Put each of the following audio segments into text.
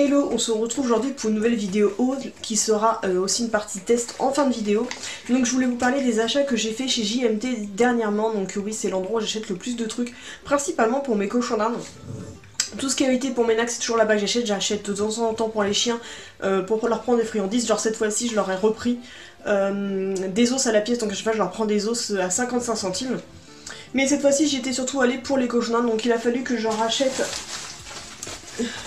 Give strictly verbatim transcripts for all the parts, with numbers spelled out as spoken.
Hello, on se retrouve aujourd'hui pour une nouvelle vidéo haul qui sera euh, aussi une partie test en fin de vidéo. Donc je voulais vous parler des achats que j'ai fait chez J M T dernièrement. Donc oui, c'est l'endroit où j'achète le plus de trucs, principalement pour mes cochons d'Inde. Tout ce qui a été pour mes nacs, c'est toujours là-bas que j'achète. J'achète de temps en temps pour les chiens, euh, pour leur prendre des friandises. Genre cette fois-ci, je leur ai repris euh, des os à la pièce. Donc à chaque fois, je leur prends des os à cinquante-cinq centimes. Mais cette fois-ci, j'étais surtout allée pour les cochons d'Inde. Donc il a fallu que j'en rachète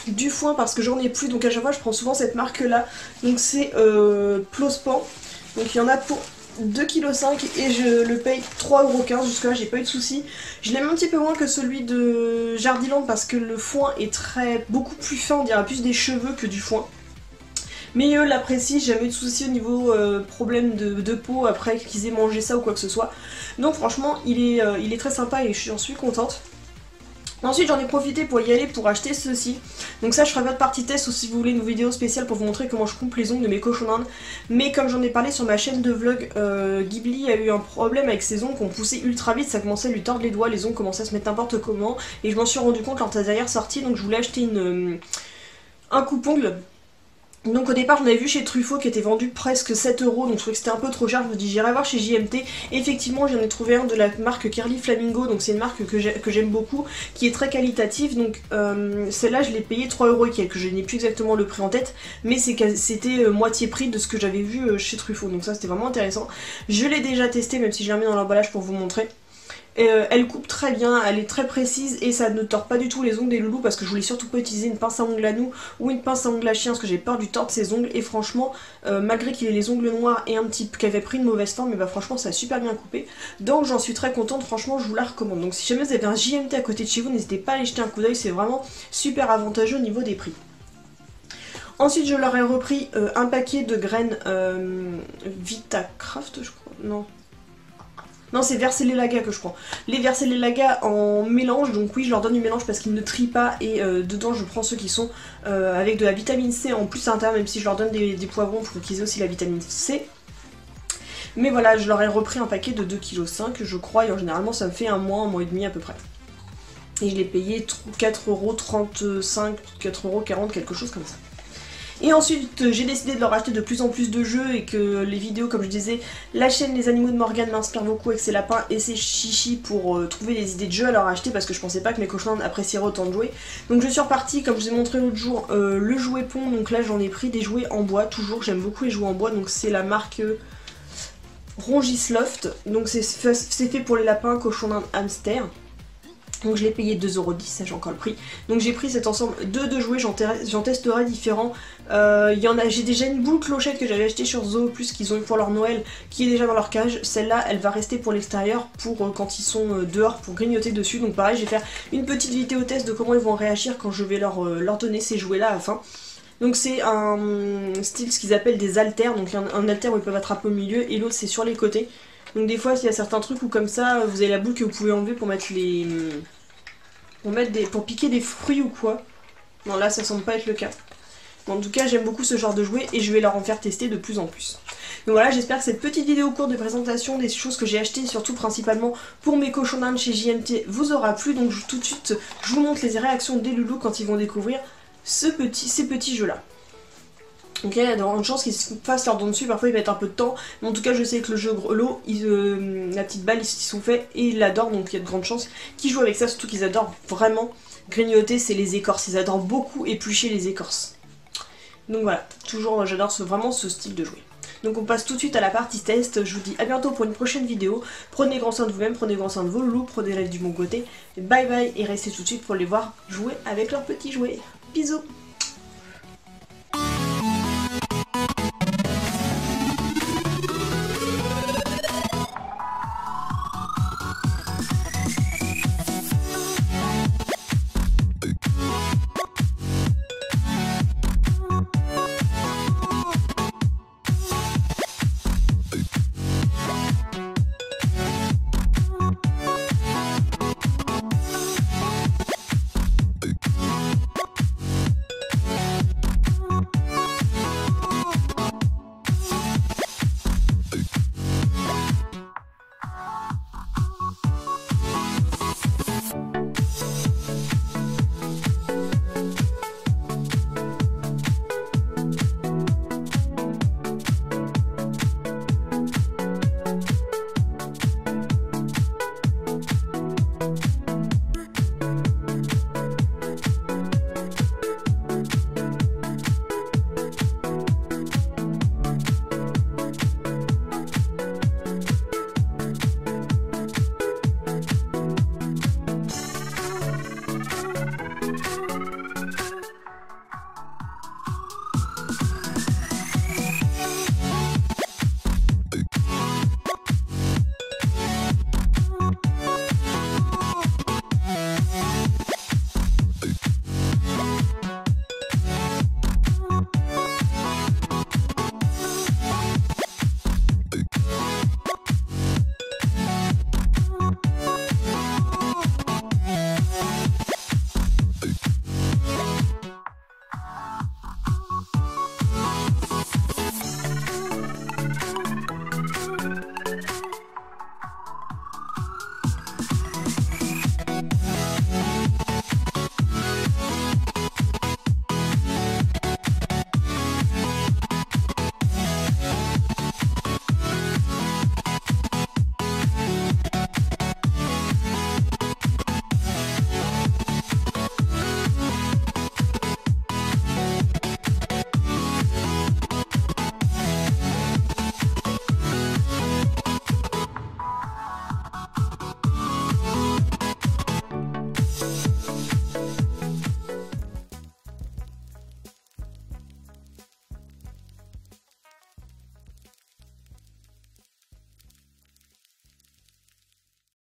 du foin parce que j'en ai plus, donc à chaque fois je prends souvent cette marque là, donc c'est euh, Plospan, donc il y en a pour deux virgule cinq kilos et je le paye trois euros quinze jusque là, j'ai pas eu de soucis. Je l'aime un petit peu moins que celui de Jardiland parce que le foin est très beaucoup plus fin, on dirait plus des cheveux que du foin, mais eux l'apprécient, j'ai jamais eu de soucis au niveau euh, problème de, de peau après qu'ils aient mangé ça ou quoi que ce soit, donc franchement il est, euh, il est très sympa et j'en suis contente. Ensuite j'en ai profité pour y aller pour acheter ceci. Donc ça je ferai pas de partie test ou si vous voulez une vidéo spéciale pour vous montrer comment je coupe les ongles de mes cochons d'Inde. Mais comme j'en ai parlé sur ma chaîne de vlog, euh, Ghibli a eu un problème avec ses ongles qui ont poussé ultra vite, ça commençait à lui tordre les doigts, les ongles commençaient à se mettre n'importe comment. Et je m'en suis rendu compte quand la dernière sortie, donc je voulais acheter une, euh, un coupe-ongle. Donc au départ j'en avais vu chez Truffaut qui était vendu presque sept euros, donc je trouvais que c'était un peu trop cher, je me dis j'irai voir chez J M T. Effectivement j'en ai trouvé un de la marque Curly Flamingo, donc c'est une marque que j'aime beaucoup, qui est très qualitative, donc euh, celle-là je l'ai payée trois euros et quelques, je n'ai plus exactement le prix en tête, mais c'était euh, moitié prix de ce que j'avais vu euh, chez Truffaut, donc ça c'était vraiment intéressant. Je l'ai déjà testé même si je l'ai remis dans l'emballage pour vous montrer. Euh, elle coupe très bien, elle est très précise et ça ne tord pas du tout les ongles des loulous parce que je voulais surtout pas utiliser une pince à ongles à nous ou une pince à ongles à chien parce que j'ai peur du tort de ses ongles et franchement euh, malgré qu'il ait les ongles noirs et un petit peu qu'avait pris une mauvaise forme, mais bah franchement ça a super bien coupé, donc j'en suis très contente, franchement je vous la recommande. Donc si jamais vous avez un J M T à côté de chez vous, n'hésitez pas à aller jeter un coup d'œil, c'est vraiment super avantageux au niveau des prix. Ensuite je leur ai repris euh, un paquet de graines euh, Vitacraft je crois, non Non, c'est Versele-Laga que je prends. Les Versele-Laga en mélange, donc oui, je leur donne du mélange parce qu'ils ne trient pas et euh, dedans je prends ceux qui sont euh, avec de la vitamine C en plus à l'intérieur, même si je leur donne des, des poivrons pour qu'ils aient aussi la vitamine C. Mais voilà, je leur ai repris un paquet de deux virgule cinq kilos, je crois, et en généralement ça me fait un mois, un mois et demi à peu près. Et je l'ai payé quatre euros trente-cinq, quatre euros quarante, quelque chose comme ça. Et ensuite j'ai décidé de leur acheter de plus en plus de jeux et que les vidéos, comme je disais, la chaîne Les Animaux de Morgane m'inspire beaucoup avec ses lapins et ses chichis pour euh, trouver des idées de jeux à leur acheter parce que je pensais pas que mes cochons apprécieraient autant de jouets. Donc je suis repartie, comme je vous ai montré l'autre jour, euh, le jouet pont, donc là j'en ai pris des jouets en bois, toujours, j'aime beaucoup les jouets en bois, donc c'est la marque euh, Rongisloft, donc c'est fait pour les lapins, cochons d'Inde, hamsters. Donc je l'ai payé deux euros dix, ça j'ai encore le prix. Donc j'ai pris cet ensemble de deux jouets, j'en testerai différents. Euh, y en a, j'ai déjà une boule clochette que j'avais achetée sur Zooplus qu'ils ont eu pour leur Noël, qui est déjà dans leur cage. Celle-là, elle va rester pour l'extérieur, pour euh, quand ils sont euh, dehors, pour grignoter dessus. Donc pareil, je vais faire une petite vidéo test de comment ils vont réagir quand je vais leur, euh, leur donner ces jouets-là à la fin. Donc c'est un style, ce qu'ils appellent des haltères. Donc il y a un haltère où ils peuvent attraper au milieu et l'autre c'est sur les côtés. Donc des fois il y a certains trucs où comme ça vous avez la boule que vous pouvez enlever pour mettre les. Pour mettre des. Pour piquer des fruits ou quoi. Non là ça semble pas être le cas. Bon, en tout cas j'aime beaucoup ce genre de jouets et je vais leur en faire tester de plus en plus. Donc voilà, j'espère que cette petite vidéo courte de présentation des choses que j'ai achetées, surtout principalement pour mes cochons d'Inde chez J M T, vous aura plu. Donc je, tout de suite je vous montre les réactions des loulous quand ils vont découvrir ce petit, ces petits jeux là. Donc il y a de chance qu'ils se fassent leur don dessus, parfois ils mettent un peu de temps, mais en tout cas je sais que le jeu grelot, euh, la petite balle, ils s'y sont faits et ils l'adorent, donc il y a de grandes chances qu'ils jouent avec ça, surtout qu'ils adorent vraiment grignoter, c'est les écorces, ils adorent beaucoup éplucher les écorces. Donc voilà, toujours j'adore ce, vraiment ce style de jouet. Donc on passe tout de suite à la partie test, je vous dis à bientôt pour une prochaine vidéo, prenez grand soin de vous-même, prenez grand soin de vos loulous, prenez la vie du bon côté, bye bye et restez tout de suite pour les voir jouer avec leurs petits jouets. Bisous.